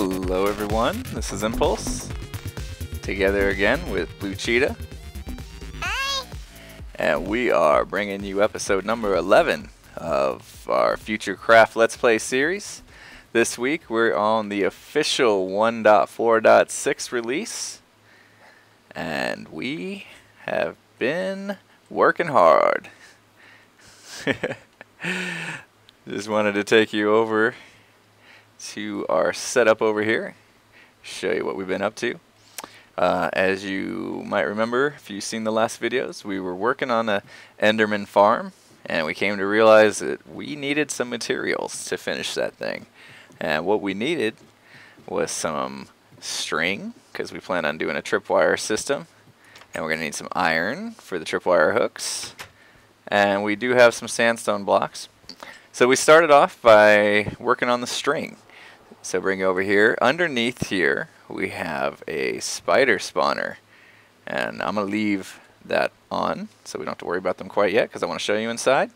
Hello everyone, this is Impulse, together again with Blue Cheetah. Hi! And we are bringing you episode number 11 of our Future Craft Let's Play series. This week we're on the official 1.4.6 release, and we have been working hard. Just wanted to take you over to our setup over here, show you what we've been up to. As you might remember, if you've seen the last videos, we were working on an Enderman farm, and we came to realize that we needed some materials to finish that thing. And what we needed was some string, because we plan on doing a tripwire system, and we're going to need some iron for the tripwire hooks, and we do have some sandstone blocks. So we started off by working on the string. So bring it over here. Underneath here, we have a spider spawner. And I'm going to leave that on so we don't have to worry about them quite yet, because I want to show you inside.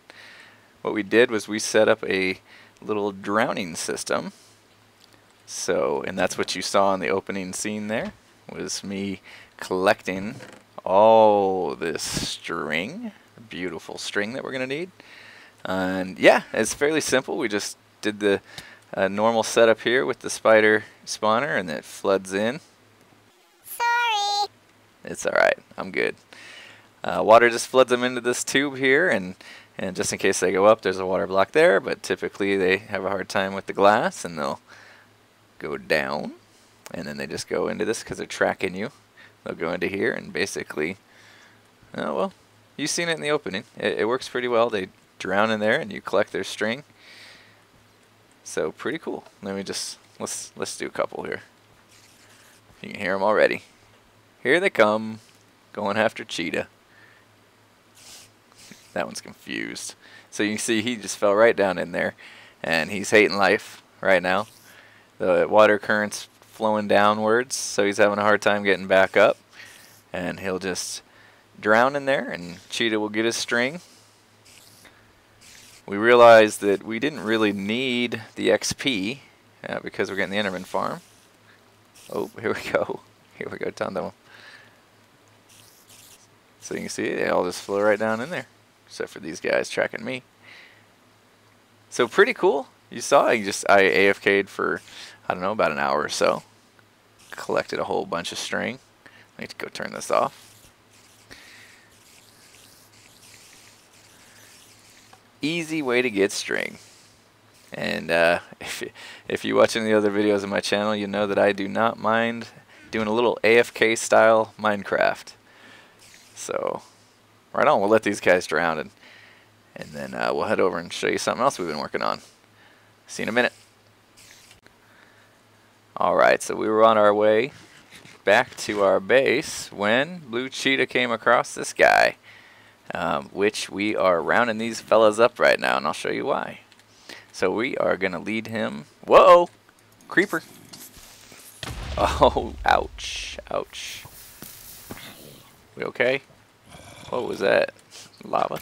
What we did was we set up a little drowning system. So, and that's what you saw in the opening scene there, was me collecting all this string, beautiful string that we're going to need. And yeah, it's fairly simple. We just did the normal setup here with the spider spawner, and it floods in. Sorry. It's alright. I'm good. Water just floods them into this tube here, and just in case they go up, there's a water block there, but typically they have a hard time with the glass, and they'll go down, and then they just go into this because they're tracking you. They'll go into here, and basically, oh well, you've seen it in the opening. It works pretty well. They drown in there and you collect their string, so pretty cool. Let me just let's do a couple here. You can hear them already. Here they come, going after Cheetah. That one's confused, so you can see he just fell right down in there, and he's hating life right now. The water current's flowing downwards, so he's having a hard time getting back up, and he'll just drown in there, and Cheetah will get his string. We realized that we didn't really need the XP because we're getting the Enderman farm. Oh, here we go. Here we go, down to them. So you can see they all just flow right down in there, except for these guys tracking me. So pretty cool. You saw I AFK'd for, I don't know, about an hour or so. Collected a whole bunch of string. I need to go turn this off. Easy way to get string, and if you watch any of the other videos on my channel, you know that I do not mind doing a little AFK style Minecraft. So right on, we'll let these guys drown, and then we'll head over and show you something else we've been working on. See you in a minute. Alright, so we were on our way back to our base when Blue Cheetah came across this guy. Which we are rounding these fellas up right now, and I'll show you why. So we are going to lead him. Whoa! Creeper! Oh, ouch. Ouch. We okay? What was that? Lava?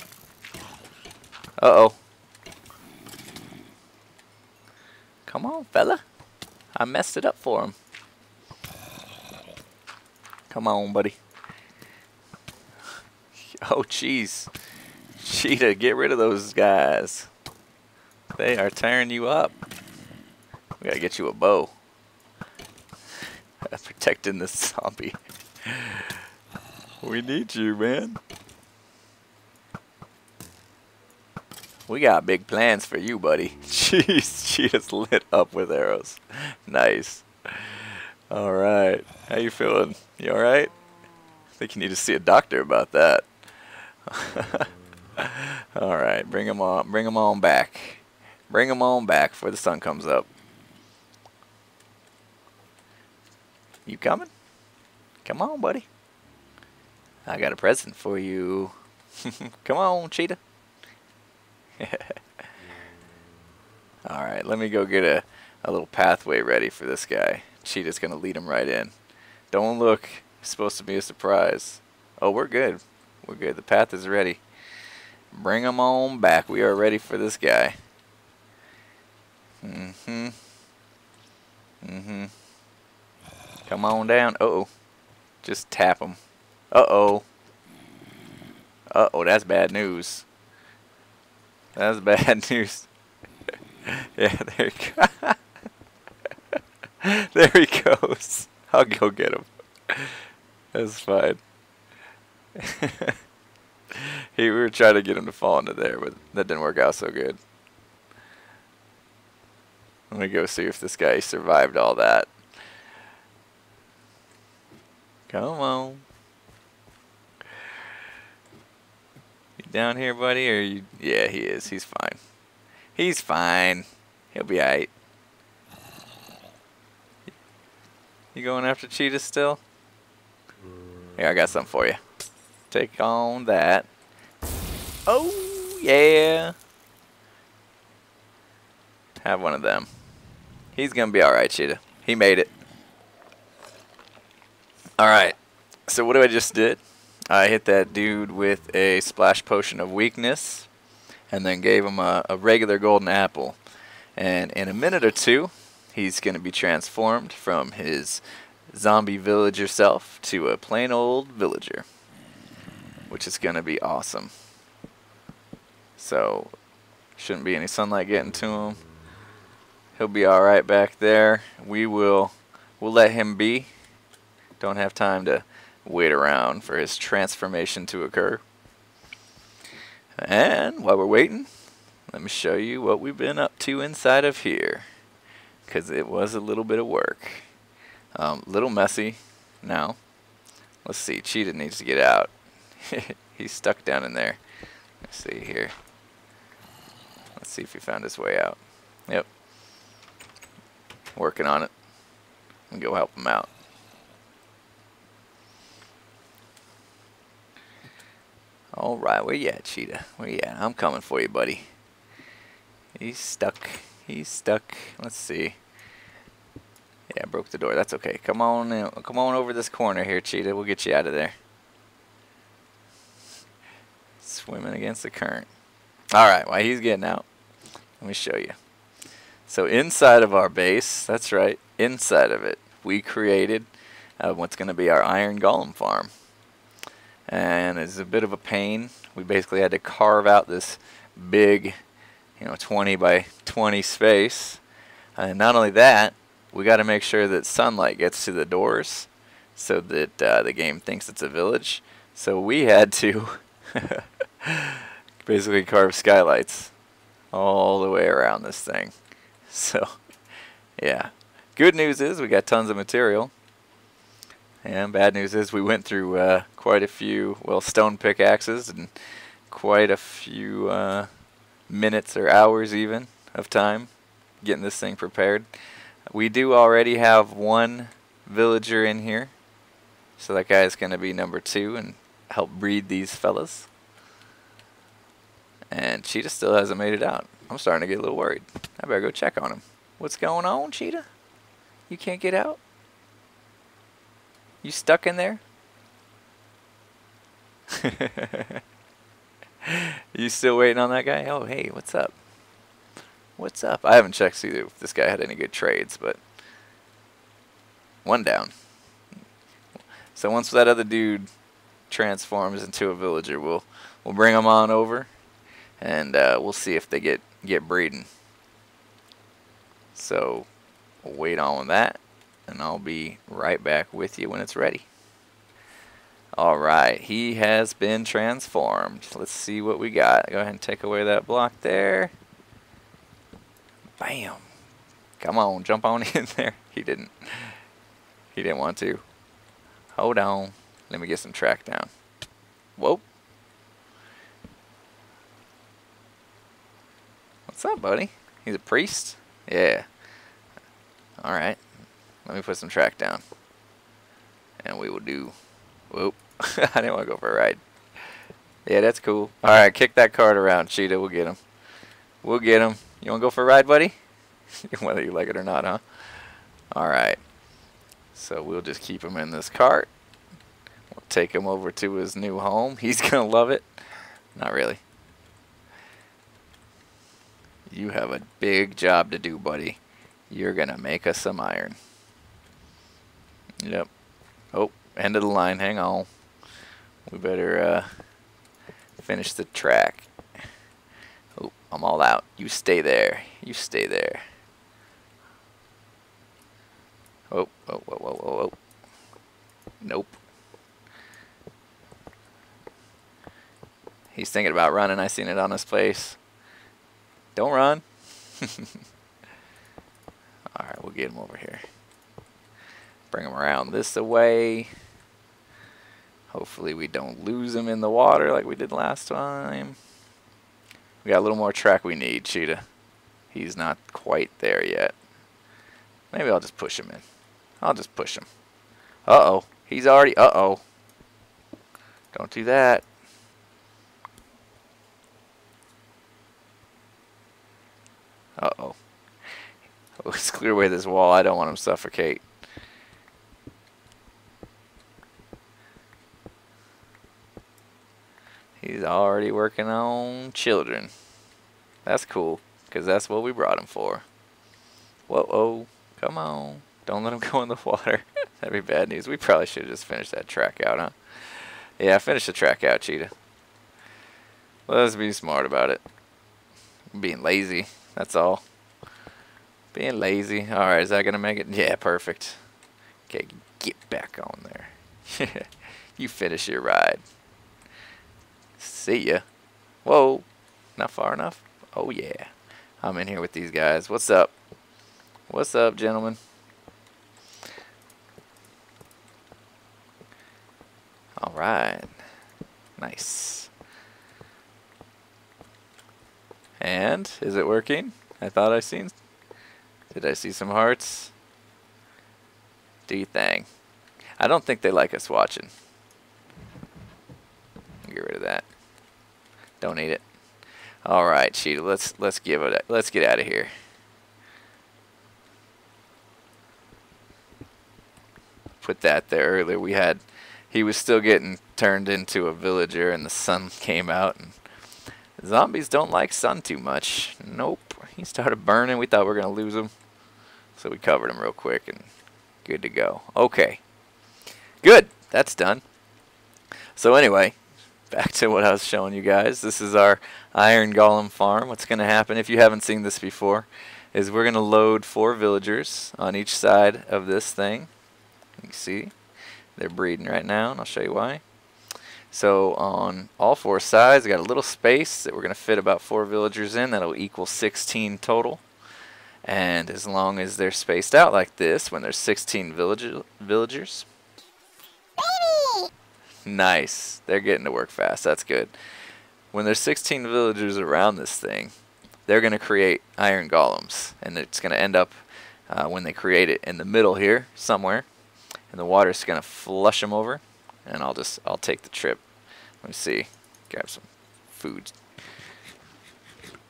Uh-oh. Come on, fella. I messed it up for him. Come on, buddy. Oh, jeez. Cheetah, get rid of those guys. They are tearing you up. We gotta get you a bow. Protecting this zombie. We need you, man. We got big plans for you, buddy. Jeez, Cheetah's lit up with arrows. Nice. Alright. How you feeling? You alright? I think you need to see a doctor about that. All right, bring them on back before the sun comes up. You coming? Come on, buddy. I got a present for you. Come on, Cheetah. All right, let me go get a little pathway ready for this guy. Cheetah's gonna lead him right in. Don't look. It's supposed to be a surprise. Oh, we're good. We're good. The path is ready. Bring them on back. We are ready for this guy. Mm-hmm. Come on down. Uh-oh. Just tap him. Uh-oh. Uh-oh, that's bad news. That's bad news. Yeah, there he goes. There he goes. I'll go get him. That's fine. We were trying to get him to fall into there, but that didn't work out so good. Let me go see if this guy survived all that. Come on. You down here, buddy? Or you? Yeah, he is. He's fine. He's fine. He'll be alright. You going after cheetahs still? Here, I got something for you. Take on that. Oh, yeah. Have one of them. He's going to be alright, Cheetah. He made it. Alright. So what do I just did? I hit that dude with a splash potion of weakness. And then gave him a regular golden apple. And in a minute or two, he's going to be transformed from his zombie villager self to a plain old villager, which is going to be awesome. So, shouldn't be any sunlight getting to him. He'll be alright back there. We'll let him be. Don't have time to wait around for his transformation to occur. And while we're waiting, let me show you what we've been up to inside of here. Because it was a little bit of work. Little messy now. Let's see. Cheetah needs to get out. He's stuck down in there. Let's see here. Let's see if he found his way out. Yep. Working on it. We'll go help him out. Alright, where you at, Cheetah? Where you at? I'm coming for you, buddy. He's stuck. He's stuck. Let's see. Yeah, I broke the door. That's okay. Come on in. Come on over this corner here, Cheetah. We'll get you out of there. Swimming against the current. Alright, while he's getting out, let me show you. So inside of our base, that's right, inside of it, we created what's going to be our iron golem farm. And it's a bit of a pain. We basically had to carve out this big, 20 by 20 space. And not only that, we got to make sure that sunlight gets to the doors so that the game thinks it's a village. So we had to basically carve skylights all the way around this thing. So, yeah. Good news is we got tons of material. And bad news is we went through quite a few, stone pickaxes and quite a few minutes or hours even of time getting this thing prepared. We do already have one villager in here. So that guy is going to be number 2 and help breed these fellas. And Cheetah still hasn't made it out. I'm starting to get a little worried. I better go check on him. What's going on, Cheetah? You can't get out? You stuck in there? You still waiting on that guy? Oh, hey, what's up? What's up? I haven't checked to see if this guy had any good trades, but one down. So once that other dude transforms into a villager, we'll bring him on over, and we'll see if they get breeding. So we'll wait on that, and I'll be right back with you when it's ready. Alright, he has been transformed. Let's see what we got. Go ahead and take away that block there. Bam. Come on, jump on in there. He didn't. He didn't want to. Hold on. Let me get some track down. Whoa. What's up, buddy? He's a priest? Yeah. Alright. Let me put some track down. And we will do... Whoop. I didn't want to go for a ride. Yeah, that's cool. Alright, kick that cart around, Cheetah. We'll get him. We'll get him. You want to go for a ride, buddy? Whether you like it or not, huh? Alright. So we'll just keep him in this cart. We'll take him over to his new home. He's going to love it. Not really. You have a big job to do, buddy. You're gonna make us some iron. Yep. Oh, end of the line. Hang on. We better finish the track. Oh, I'm all out. You stay there. You stay there. Oh, oh, oh, oh, oh, oh. Nope. He's thinking about running. I seen it on his face. Don't run. All right, we'll get him over here. Bring him around this away. Hopefully we don't lose him in the water like we did last time. We got a little more track we need, Cheetah. He's not quite there yet. Maybe I'll just push him in. I'll just push him. Uh-oh. He's already... Uh-oh. Don't do that. Uh-oh. Let's clear away this wall. I don't want him to suffocate. He's already working on children. That's cool, because that's what we brought him for. Whoa, oh, come on. Don't let him go in the water. That'd be bad news. We probably should have just finished that track out, huh? Yeah, finish the track out, Cheetah. Let's be smart about it. I'm being lazy, that's all. Being lazy. All right, is that going to make it? Yeah, perfect. Okay, get back on there. You finish your ride. See ya. Whoa, not far enough. Oh yeah, I'm in here with these guys. What's up? What's up, gentlemen? All right, nice. And is it working? I thought I seen. Did I see some hearts? Do you think? I don't think they like us watching. Get rid of that. Don't need it. All right, Cheetah. Let's get out of here. Put that there earlier. We had. He was still getting turned into a villager, and the sun came out. And zombies don't like sun too much. Nope. He started burning. We thought we were gonna lose him, so we covered him real quick and good to go. Okay. Good. That's done. So anyway. Back to what I was showing you guys. This is our iron golem farm. What's going to happen, if you haven't seen this before, is we're going to load 4 villagers on each side of this thing. You can see they're breeding right now, and I'll show you why. So on all 4 sides, we got a little space that we're going to fit about 4 villagers in. That'll equal 16 total. And as long as they're spaced out like this, when there's 16 villagers, nice. They're getting to work fast. That's good. When there's 16 villagers around this thing, they're going to create iron golems. And it's going to end up, when they create it, in the middle here somewhere. And the water's going to flush them over. And I'll take the trip. Let me see. Grab some food.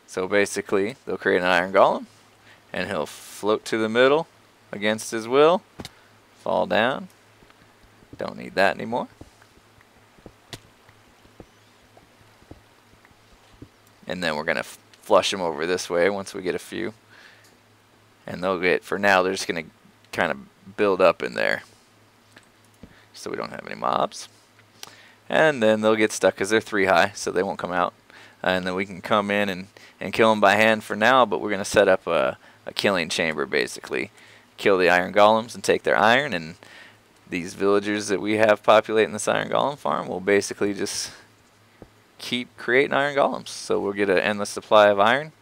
So basically, they'll create an iron golem. And he'll float to the middle against his will. Fall down. Don't need that anymore. And then we're going to flush them over this way once we get a few. And they'll get, for now, they're just going to kind of build up in there. So we don't have any mobs. And then they'll get stuck because they're 3 high, so they won't come out. And then we can come in and kill them by hand for now, but we're going to set up a killing chamber, basically. Kill the iron golems and take their iron. And these villagers that we have populating this iron golem farm will basically just... keep creating iron golems, so we'll get an endless supply of iron.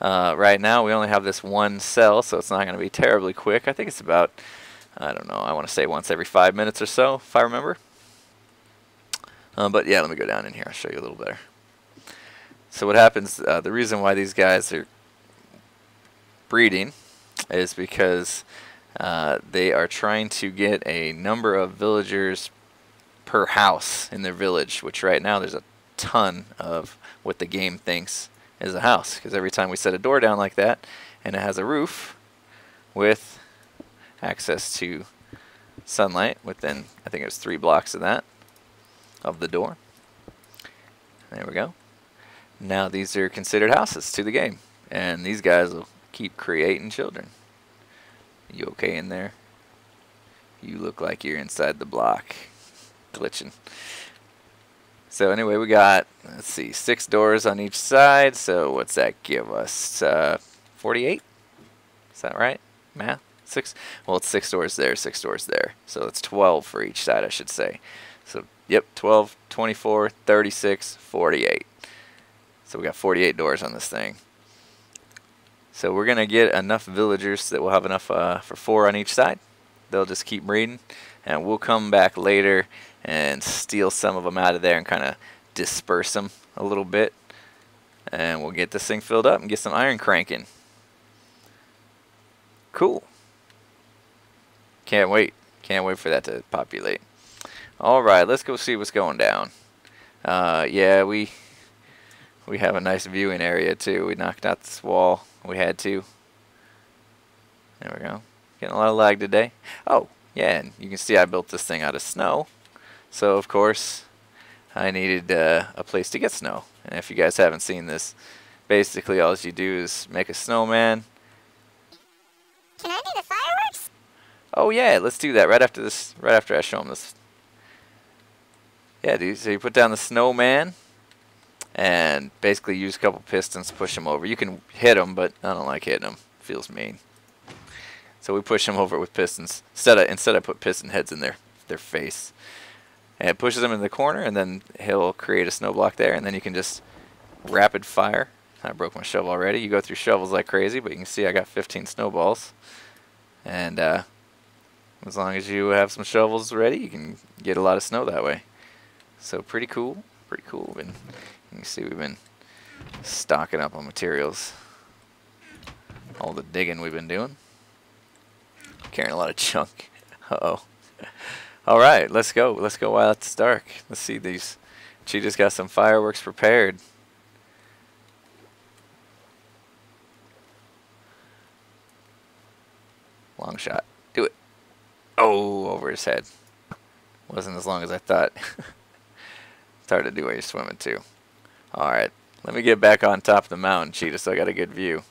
Right now we only have this 1 cell, so it's not going to be terribly quick. I think it's about, I don't know, I want to say once every 5 minutes or so, if I remember. But yeah, let me go down in here. I'll show you a little better. So what happens, the reason why these guys are breeding is because they are trying to get a number of villagers per house in their village, which right now there's a ton of what the game thinks is a house, because every time we set a door down like that and it has a roof with access to sunlight within, I think it was 3 blocks of that, of the door. There we go. Now these are considered houses to the game, and these guys will keep creating children. You okay in there? You look like you're inside the block. Glitching. So anyway, we got, let's see, 6 doors on each side. So what's that give us? 48? Is that right? Math? 6? Well, it's 6 doors there, 6 doors there. So it's 12 for each side, I should say. So, yep, 12, 24, 36, 48. So we got 48 doors on this thing. So we're going to get enough villagers that we'll have enough for 4 on each side. They'll just keep breeding, and we'll come back later and steal some of them out of there and kind of disperse them a little bit. And we'll get this thing filled up and get some iron cranking. Cool. Can't wait. Can't wait for that to populate. Alright, let's go see what's going down. Yeah, we have a nice viewing area too. We knocked out this wall. We had to. There we go. Getting a lot of lag today. Oh, yeah, and you can see I built this thing out of snow. So, of course, I needed a place to get snow. And if you guys haven't seen this, basically all you do is make a snowman. Can I do the fireworks? Oh, yeah, let's do that right after this. Right after I show them this. Yeah, dude, so you put down the snowman and basically use a couple pistons to push them over. You can hit them, but I don't like hitting them. Feels mean. So we push them over with pistons. Instead I put piston heads in their face. And it pushes them in the corner, and then he'll create a snow block there, and then you can just rapid fire. I broke my shovel already. You go through shovels like crazy, but you can see I got 15 snowballs. And as long as you have some shovels ready, you can get a lot of snow that way. So pretty cool. Pretty cool. And you can see we've been stocking up on materials. All the digging we've been doing. Carrying a lot of junk. Uh-oh. All right, let's go. Let's go while it's dark. Let's see these. Cheetah's got some fireworks prepared. Long shot. Do it. Oh, over his head. Wasn't as long as I thought. It's hard to do while you're swimming, too. All right, let me get back on top of the mountain, Cheetah, so I got a good view.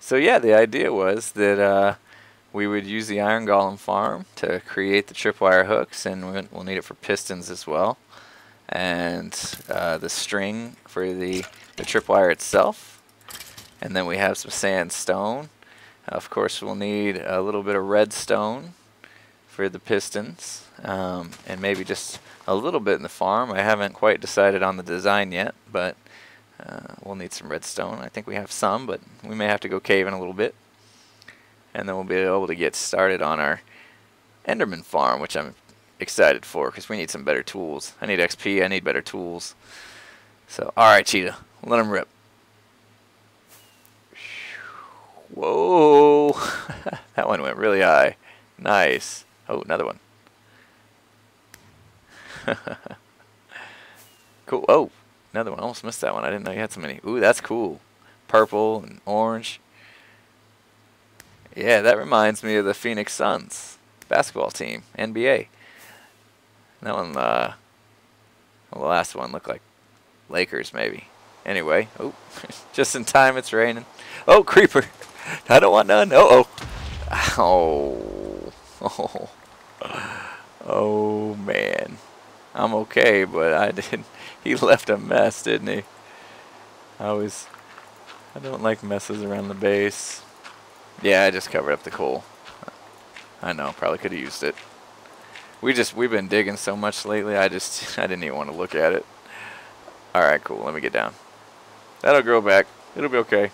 So yeah, the idea was that we would use the iron golem farm to create the tripwire hooks, and we'll need it for pistons as well, and the string for the tripwire itself, and then we have some sandstone. Of course, we'll need a little bit of redstone for the pistons, and maybe just a little bit in the farm. I haven't quite decided on the design yet, but we'll need some redstone. I think we have some, but we may have to go caving a little bit. And then we'll be able to get started on our Enderman farm, which I'm excited for, because we need some better tools. I need XP, I need better tools. So, alright, Cheetah, let him rip. Whoa! That one went really high. Nice. Oh, another one. Cool. Oh! Another one. I almost missed that one. I didn't know you had so many. Ooh, that's cool. Purple and orange. Yeah, that reminds me of the Phoenix Suns basketball team, NBA. That one, well, the last one looked like Lakers, maybe. Anyway, oh, just in time, it's raining. Oh, creeper. I don't want none. Uh-oh. Oh. Oh. Oh, man. I'm okay, but I didn't. He left a mess, didn't he? I don't like messes around the base. Yeah, I just covered up the coal. I know, probably could have used it. We've been digging so much lately. I didn't even want to look at it. All right, cool. Let me get down. That'll grow back. It'll be okay.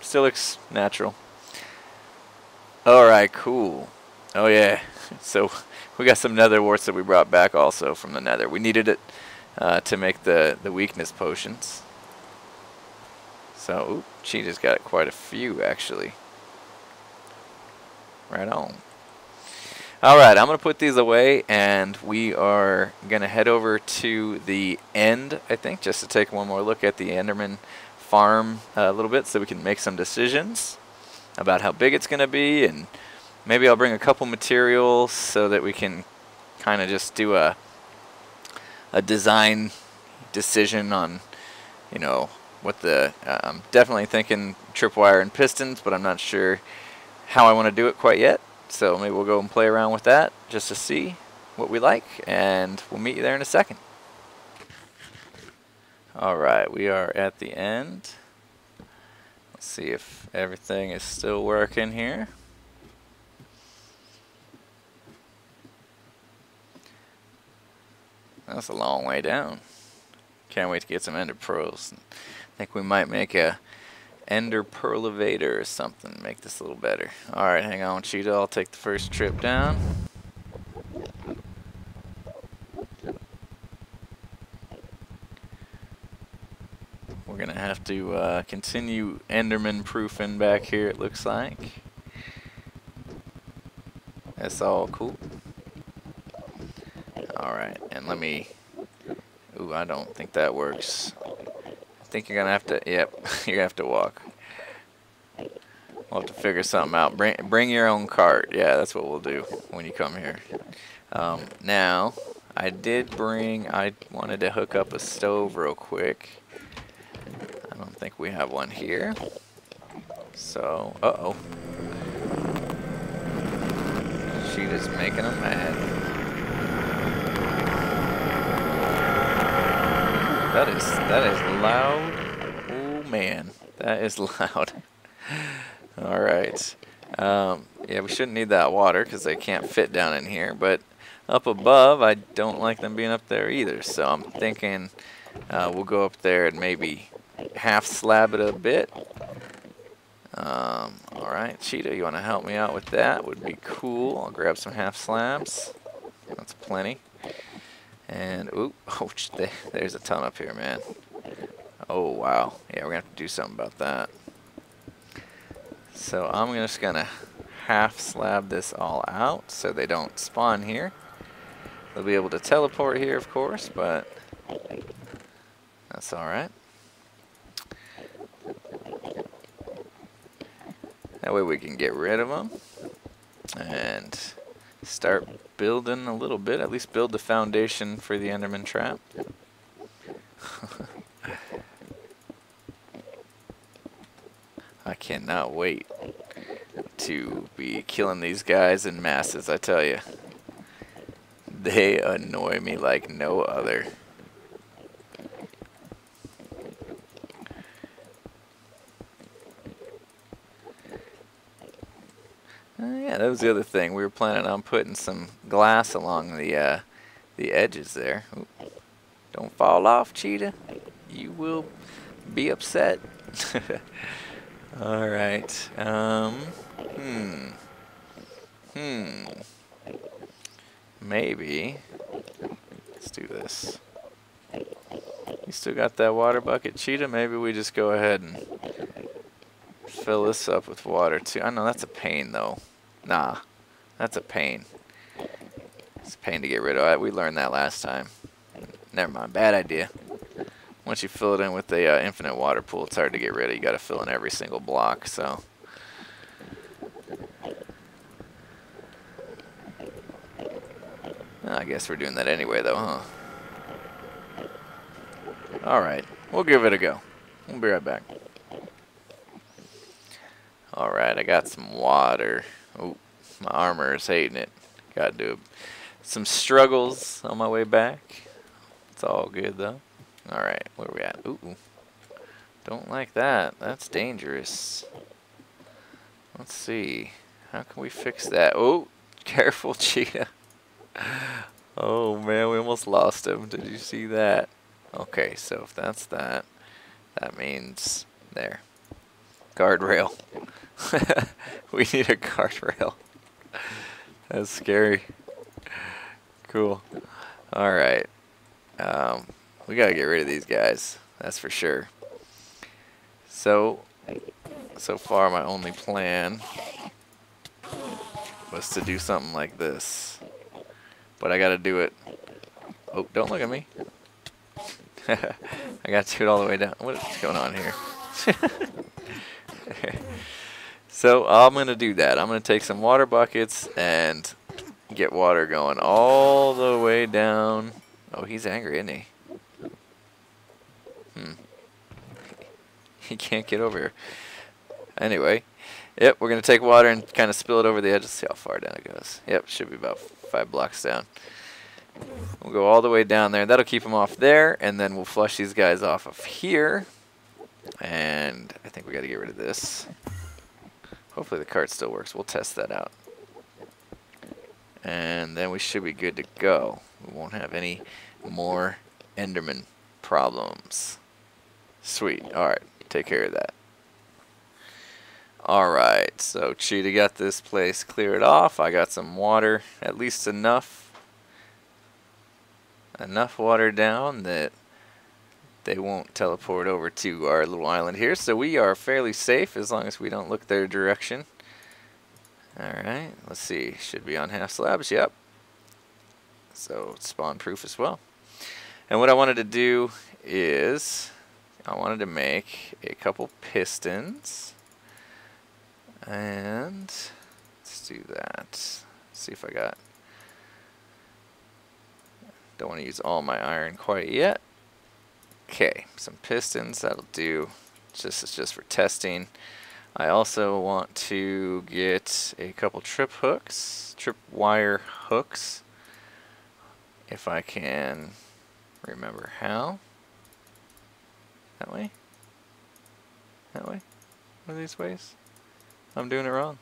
Still looks natural. All right, cool. Oh yeah. So we got some nether warts that we brought back also from the nether. We needed it to make the weakness potions. So, ooh, Cheetah's got quite a few actually. Right on. Alright, I'm going to put these away, and we are going to head over to the end, I think, just to take one more look at the Enderman farm a little bit so we can make some decisions about how big it's going to be, and maybe I'll bring a couple materials so that we can kind of just do a design decision on, you know, what the I'm definitely thinking tripwire and pistons, but I'm not sure how I want to do it quite yet. So maybe we'll go and play around with that just to see what we like, and we'll meet you there in a second. Alright, we are at the end. Let's see if everything is still working here. That's a long way down. Can't wait to get some ender pearls. I think we might make a ender pearlivator or something, make this a little better. Alright, hang on, Cheetah, I'll take the first trip down. We're gonna have to continue Enderman proofing back here, it looks like. That's all cool. Alright, and let me... Ooh, I don't think that works. I think you're gonna have to... Yep, you're gonna have to walk. We'll have to figure something out. Bring your own cart. Yeah, that's what we'll do when you come here. Now, I did bring... I wanted to hook up a stove real quick. I don't think we have one here. So... Uh-oh. She is making them mad. That is loud. Oh man, that is loud. All right. Yeah, we shouldn't need that water because they can't fit down in here. But up above, I don't like them being up there either. So I'm thinking we'll go up there and maybe half slab it a bit. All right, Cheetah, you want to help me out with that? Would be cool. I'll grab some half slabs. That's plenty. And, ooh, oh, there's a ton up here, man. Oh, wow. Yeah, we're going to have to do something about that. So I'm just going to half slab this all out so they don't spawn here. They'll be able to teleport here, of course, but that's all right. That way we can get rid of them and start building a little bit, at least build the foundation for the Enderman trap. I cannot wait to be killing these guys in masses, I tell you. They annoy me like no other. Yeah, that was the other thing. We were planning on putting some glass along the edges there. Ooh. Don't fall off, Cheetah. You will be upset. All right. Maybe. Let's do this. You still got that water bucket, Cheetah? Maybe we just go ahead and fill this up with water too. I know that's a pain though. Nah, that's a pain. It's a pain to get rid of. We learned that last time. Never mind, bad idea. Once you fill it in with the infinite water pool, it's hard to get rid of. You gotta fill in every single block, so. Well, I guess we're doing that anyway though, huh? Alright, we'll give it a go. We'll be right back. Alright, I got some water. Oh, my armor is hating it. Gotta do some struggles on my way back. It's all good though. Alright, where are we at? Ooh. Don't like that. That's dangerous. Let's see. How can we fix that? Oh, careful, Cheetah. Oh man, we almost lost him. Did you see that? Okay, so if that's that, that means there. Guardrail. We need a guardrail. That's scary. Cool. Alright. We gotta get rid of these guys. That's for sure. So far my only plan was to do something like this. But I gotta do it. Oh, don't look at me. I gotta do it all the way down. What's going on here? So I'm going to do that. I'm going to take some water buckets and get water going all the way down. Oh, he's angry, isn't he? He can't get over here. Anyway, yep, we're going to take water and kind of spill it over the edge to see how far down it goes. Yep, should be about 5 blocks down. We'll go all the way down there. That'll keep them off there, and then we'll flush these guys off of here. And I think we got to get rid of this. Hopefully the cart still works. We'll test that out. And then we should be good to go. We won't have any more Enderman problems. Sweet. Alright, take care of that. Alright, so Cheetah got this place cleared off. I got some water, at least enough water down that they won't teleport over to our little island here. So we are fairly safe as long as we don't look their direction. Alright, let's see. Should be on half slabs, yep. So it's spawn proof as well. And what I wanted to do is I wanted to make a couple pistons. And let's do that. See if I got. Don't want to use all my iron quite yet. Okay, some pistons, that'll do. It's just for testing. I also want to get a couple trip hooks, trip wire hooks, if I can remember how. That way? That way? One of these ways? I'm doing it wrong.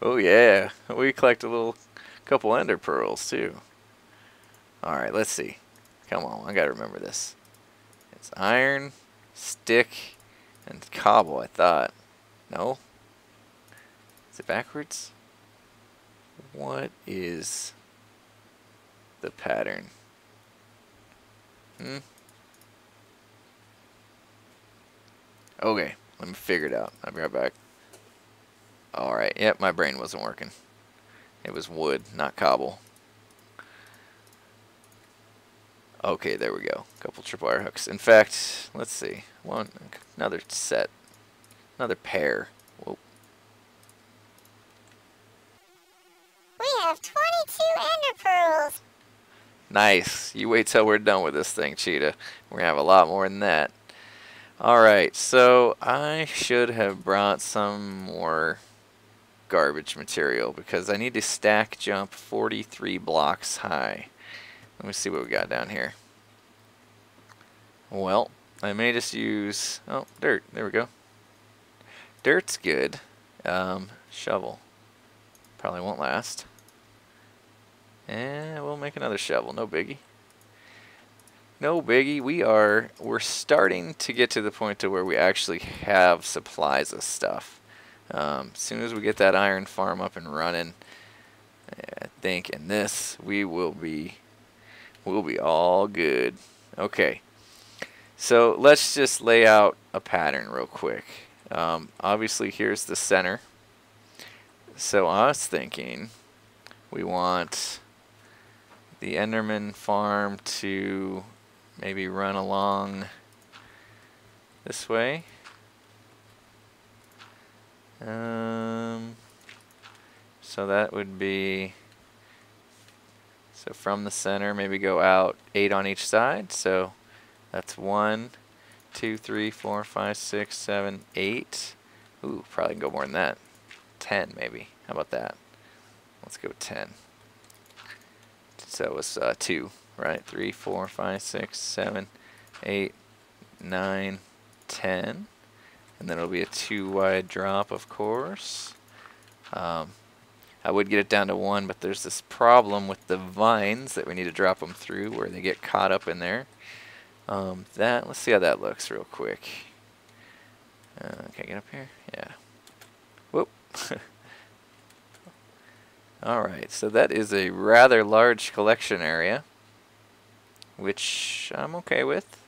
Oh yeah, we collect a little couple ender pearls too. Alright, let's see. Come on, I gotta remember this. It's iron, stick, and cobble, I thought. No? Is it backwards? What is the pattern? Okay, let me figure it out. I'll be right back. Alright, yep, my brain wasn't working. It was wood, not cobble. Okay, there we go. A couple tripwire hooks. In fact, let's see. One, another set. Another pair. Whoa. We have 22 ender pearls. Nice. You wait till we're done with this thing, Cheetah. We're going to have a lot more than that. Alright, so I should have brought some more garbage material because I need to stack jump 43 blocks high. Let me see what we got down here. Well, I may just use, oh, dirt, there we go. Dirt's good. Shovel. Probably won't last. And we'll make another shovel, no biggie. No biggie, we're starting to get to the point to where we actually have supplies of stuff. As soon as we get that iron farm up and running, I think in this we'll be all good. Okay, so let's just lay out a pattern real quick. Obviously here's the center. So I was thinking we want the Enderman farm to maybe run along this way. So that would be, so from the center maybe go out 8 on each side. So that's 1, 2, 3, 4, 5, 6, 7, 8. Ooh, probably can go more than that. 10 maybe. How about that? Let's go 10. So it was 2, right? 3, 4, 5, 6, 7, 8, 9, 10. And then it'll be a 2-wide drop, of course. I would get it down to 1, but there's this problem with the vines that we need to drop them through where they get caught up in there. Let's see how that looks real quick. Can I get up here? Yeah. Whoop. Alright, so that is a rather large collection area, which I'm okay with.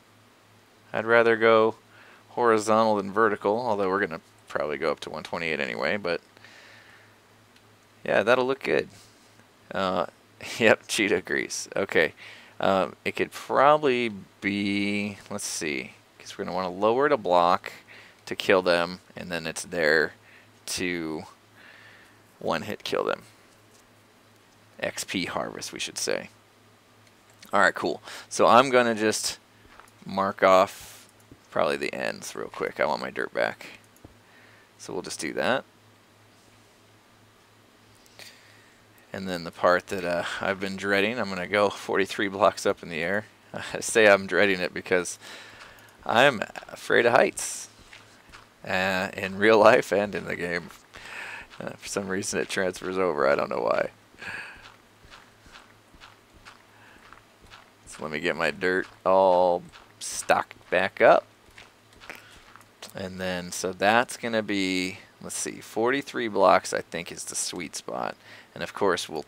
I'd rather go horizontal than vertical, although we're going to probably go up to 128 anyway, but yeah, that'll look good. Yep, Cheetah agrees. Okay, it could probably be, let's see, because we're going to want to lower it a block to kill them, and then it's there to one-hit kill them. XP harvest, we should say. Alright, cool. So I'm going to just mark off probably the ends real quick. I want my dirt back. So we'll just do that. And then the part that I've been dreading, I'm going to go 43 blocks up in the air. I say I'm dreading it because I'm afraid of heights in real life and in the game. For some reason it transfers over. I don't know why. So let me get my dirt all stocked back up. And then, so that's going to be, let's see, 43 blocks I think is the sweet spot. And of course we'll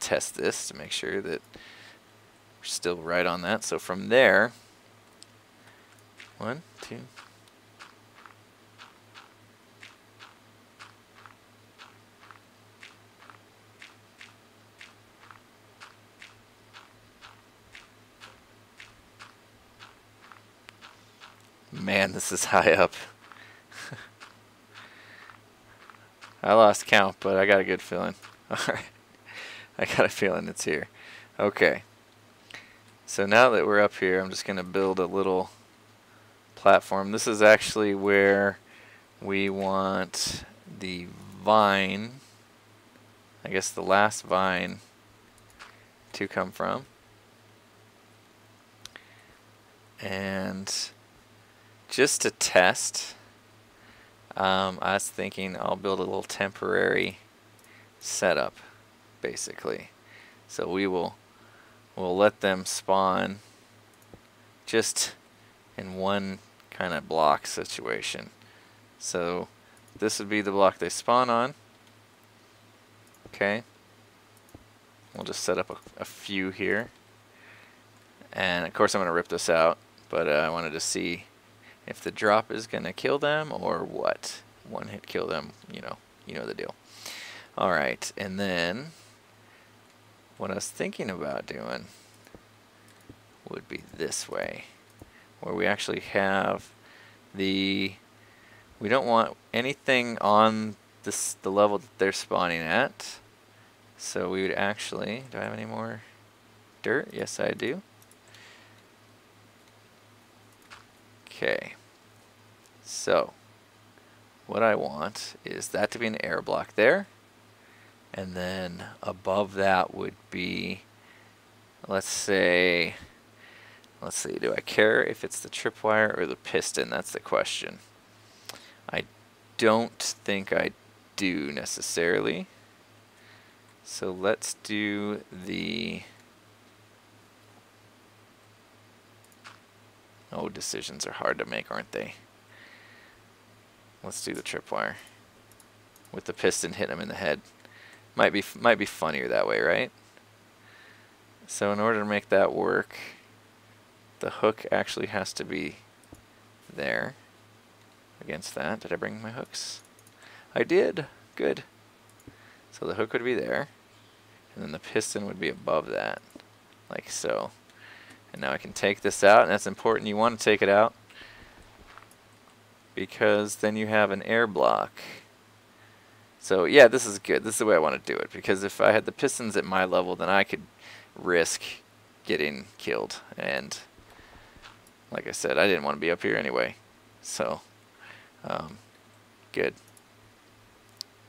test this to make sure that we're still right on that. So from there, 1, 2. Man, this is high up. I lost count, but I got a good feeling. Alright. I got a feeling it's here. Okay. So now that we're up here, I'm just going to build a little platform. This is actually where we want the vine, I guess the last vine, to come from. And just to test, I was thinking I'll build a little temporary setup, basically. So we'll let them spawn just in one kind of block situation. So this would be the block they spawn on. Okay. We'll just set up a few here. And of course I'm going to rip this out, but I wanted to see if the drop is going to kill them or what. One hit kill them, you know the deal. Alright, and then what I was thinking about doing would be this way, where we actually have the, we don't want anything on this, the level that they're spawning at. So we would actually, do I have any more dirt? Yes, I do. Okay, so what I want is that to be an air block there, and then above that would be, let's see, do I care if it's the tripwire or the piston? That's the question. I don't think I do necessarily. So let's do the, oh, decisions are hard to make, aren't they? Let's do the tripwire with the piston hitting him in the head. Might be funnier that way, right? So in order to make that work, the hook actually has to be there against that. Did I bring my hooks? I did. Good. So the hook would be there, and then the piston would be above that, like so. And now I can take this out, and that's important. You want to take it out because then you have an air block. So yeah, this is good. This is the way I want to do it, because if I had the pistons at my level, then I could risk getting killed. And like I said, I didn't want to be up here anyway. So good.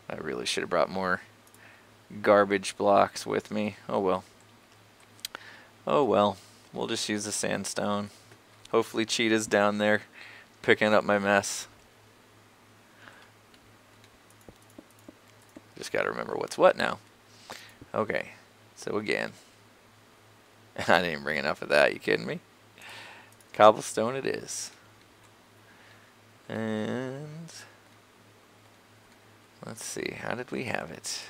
I really should have brought more garbage blocks with me. Oh well. Oh well. We'll just use the sandstone. Hopefully Cheetah's down there picking up my mess. Just gotta remember what's what now. Okay, so again. I didn't bring enough of that, you kidding me? Cobblestone it is. And let's see, how did we have it?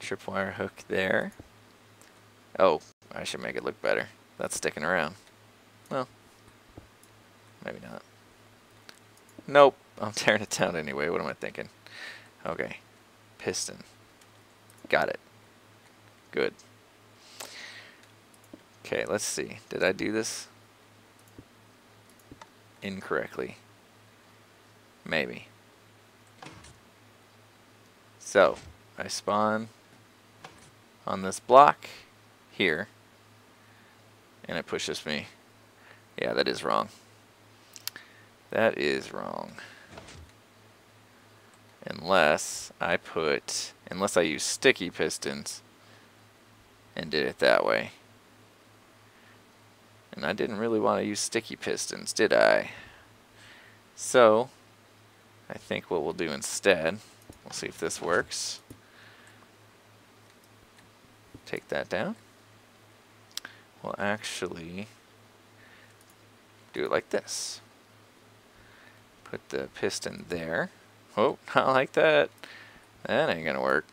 Tripwire hook there. Oh, I should make it look better. That's sticking around. Well, maybe not. Nope, I'm tearing it down anyway. What am I thinking? Okay, piston. Got it. Good. Okay, let's see. Did I do this incorrectly? Maybe. So, I spawn on this block. here, and it pushes me. Yeah, that is wrong. That is wrong. Unless I put, unless I use sticky pistons and did it that way. And I didn't really want to use sticky pistons, did I? So, I think what we'll do instead, we'll see if this works. Take that down. We'll actually do it like this. Put the piston there. Oh, not like that. That ain't gonna work.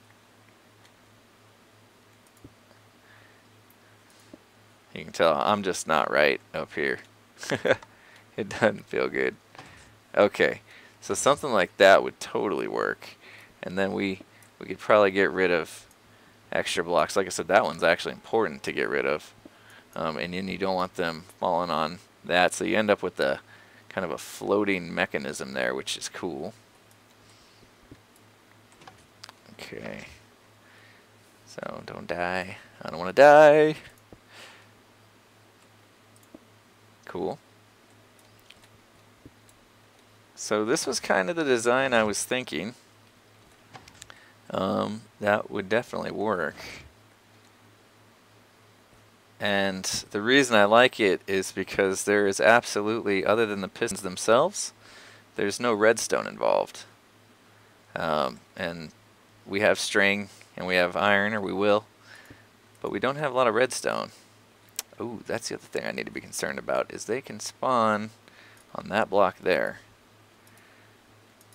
You can tell I'm just not right up here. It doesn't feel good. Okay, so something like that would totally work. And then we could probably get rid of extra blocks. Like I said, that one's actually important to get rid of. And then you don't want them falling on that. So you end up with a kind of a floating mechanism there, which is cool. Okay. So don't die. I don't want to die. Cool. So this was kind of the design I was thinking. That would definitely work. And the reason I like it is because there is absolutely, other than the pistons themselves, there's no redstone involved. And we have string and we have iron, or we will, but we don't have a lot of redstone. Ooh, that's the other thing I need to be concerned about, is they can spawn on that block there.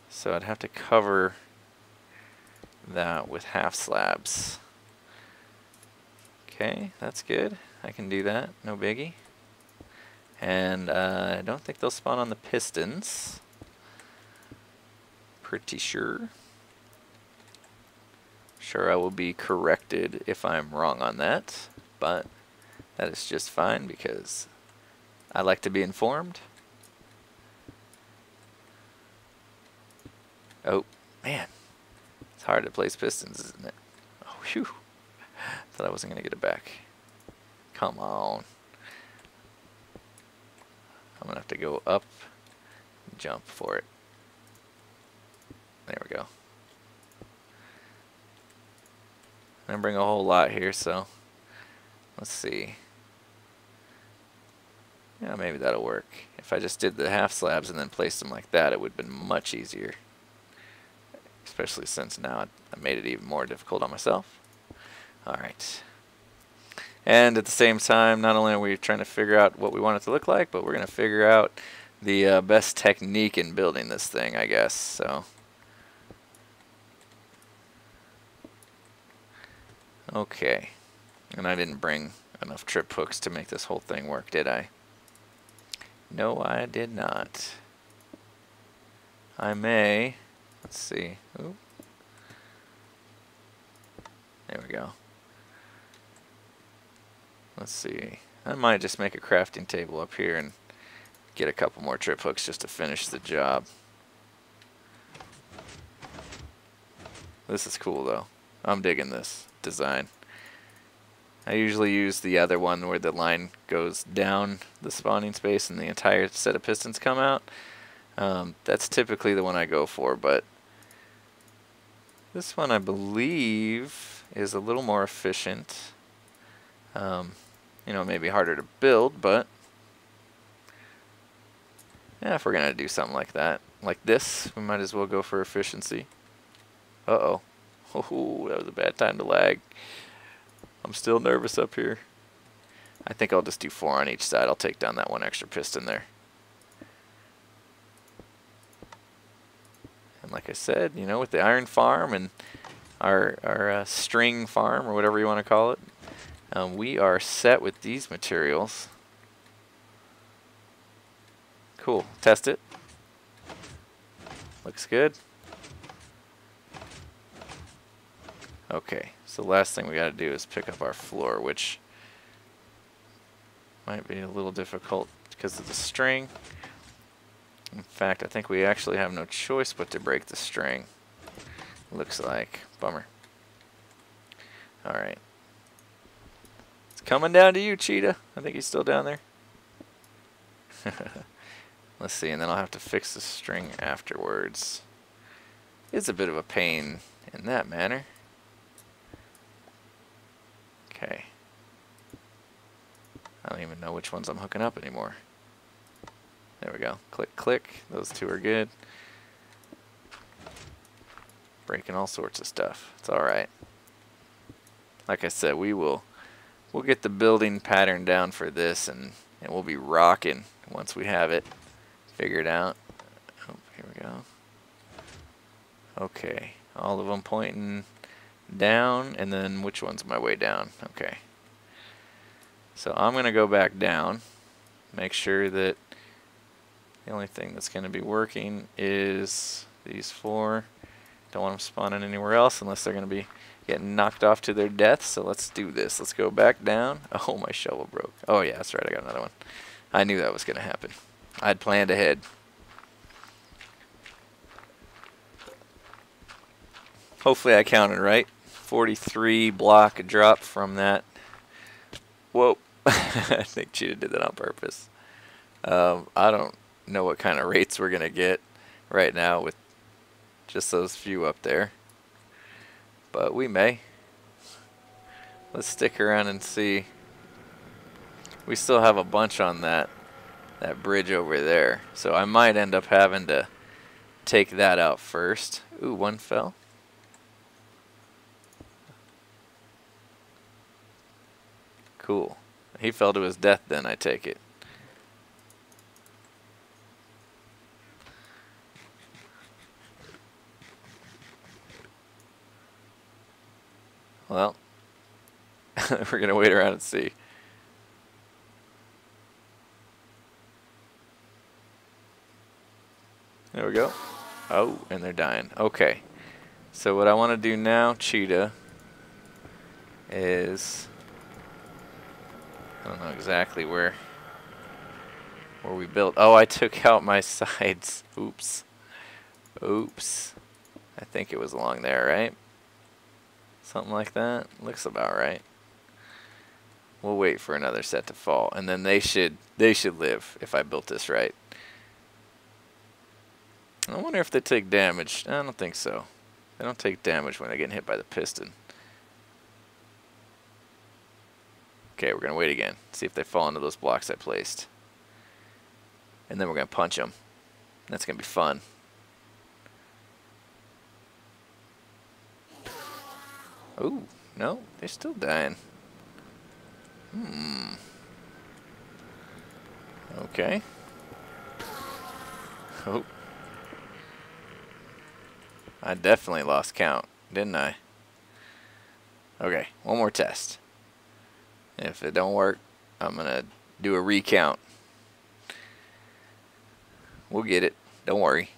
So I'd have to cover that with half slabs. Okay, that's good. I can do that, no biggie. And I don't think they'll spawn on the pistons. Pretty sure. Sure, I will be corrected if I'm wrong on that, but that is just fine because I like to be informed. Oh, man. It's hard to place pistons, isn't it? Oh, phew. Thought I wasn't going to get it back. Come on. I'm going to have to go up and jump for it. There we go. I'm going to bring a whole lot here, so let's see. Yeah, maybe that'll work. If I just did the half slabs and then placed them like that, it would have been much easier. Especially since now I made it even more difficult on myself. Alright. And at the same time, not only are we trying to figure out what we want it to look like, but we're going to figure out the best technique in building this thing, I guess. So, okay. And I didn't bring enough trip hooks to make this whole thing work, did I? No, I did not. I may. Let's see. Ooh. There we go. Let's see. I might just make a crafting table up here and get a couple more trip hooks just to finish the job. This is cool, though. I'm digging this design. I usually use the other one where the line goes down the spawning space and the entire set of pistons come out. That's typically the one I go for, but this one I believe is a little more efficient. You know, maybe harder to build, but yeah, if we're gonna do something like that, like this, we might as well go for efficiency. Uh-oh. Oh, that was a bad time to lag. I'm still nervous up here. I think I'll just do 4 on each side. I'll take down that one extra piston there. And like I said, you know, with the iron farm and our string farm, or whatever you want to call it, we are set with these materials. Cool. Test it. Looks good. Okay, so the last thing we got to do is pick up our floor, which might be a little difficult because of the string. In fact, I think we actually have no choice but to break the string. Looks like. Bummer. Alright. Let's Coming down to you, Cheetah. I think he's still down there. Let's see, and then I'll have to fix the string afterwards. It's a bit of a pain in that manner. Okay. I don't even know which ones I'm hooking up anymore. There we go. Click, click. Those two are good. Breaking all sorts of stuff. It's all right. Like I said, we'll get the building pattern down for this, and we'll be rocking once we have it figured out. Oh, here we go. Okay, all of them pointing down, and then which one's my way down? Okay. So I'm going to go back down, make sure that the only thing that's going to be working is these four. Don't want them spawning anywhere else unless they're going to be getting knocked off to their death. So let's do this. Let's go back down. Oh, my shovel broke. Oh, yeah, that's right. I got another one. I knew that was going to happen. I'd planned ahead. Hopefully I counted right. 43 block drop from that. Whoa. I think Cheetah did that on purpose. I don't know what kind of rates we're going to get right now with just those few up there. But we may. Let's stick around and see. We still have a bunch on that bridge over there. So I might end up having to take that out first. Ooh, one fell. Cool. He fell to his death then, I take it. Well, we're going to wait around and see. There we go. Oh, and they're dying. Okay. So what I want to do now, Cheetah, is... I don't know exactly where we built. Oh, I took out my sides. Oops. Oops. I think it was along there, right? Something like that. Looks about right. We'll wait for another set to fall, and then they should live if I built this right. I wonder if they take damage. I don't think so. They don't take damage when they get hit by the piston. Okay, we're going to wait again. See if they fall into those blocks I placed. And then we're going to punch them. That's going to be fun. Oh, no. They're still dying. Hmm. Okay. Oh. I definitely lost count, didn't I? Okay, one more test. If it don't work, I'm going to do a recount. We'll get it. Don't worry.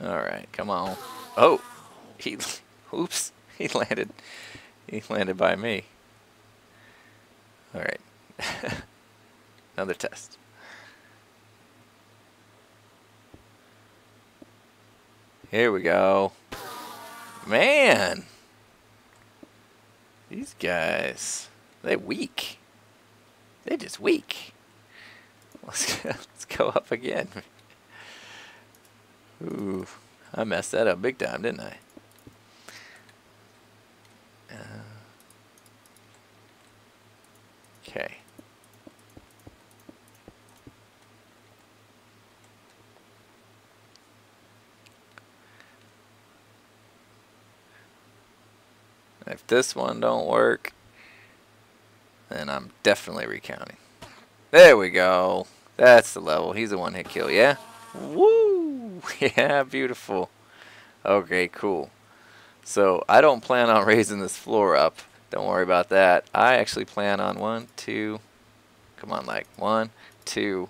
Alright, come on. Oh! He, oops. He landed by me. Alright. Another test. Here we go. Man! These guys, they're weak. They're just weak. Let's go up again. Ooh, I messed that up big time, didn't I? Okay. If this one don't work, then I'm definitely recounting. There we go. That's the level. He's a one-hit kill, yeah? Woo! Yeah, beautiful. Okay, cool. So I don't plan on raising this floor up. Don't worry about that. I actually plan on one, two, come on, like 1, 2,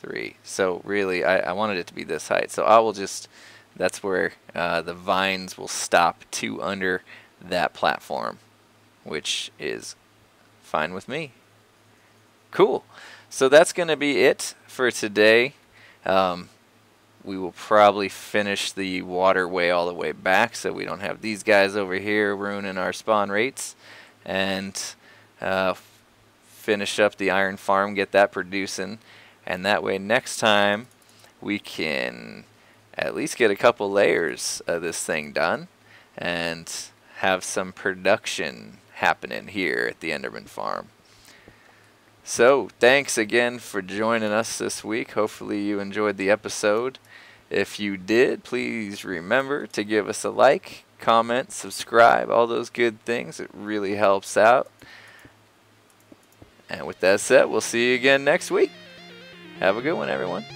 3. So really, I wanted it to be this height. So I will just... That's where the vines will stop to under that platform, which is fine with me. Cool. So that's going to be it for today. We will probably finish the waterway all the way back so we don't have these guys over here ruining our spawn rates, and finish up the iron farm, get that producing, and that way next time we can at least get a couple layers of this thing done and have some production happening here at the Enderman farm. So thanks again for joining us this week. Hopefully you enjoyed the episode. If you did, please remember to give us a like, comment, subscribe, all those good things. It really helps out. And with that said, we'll see you again next week. Have a good one, everyone.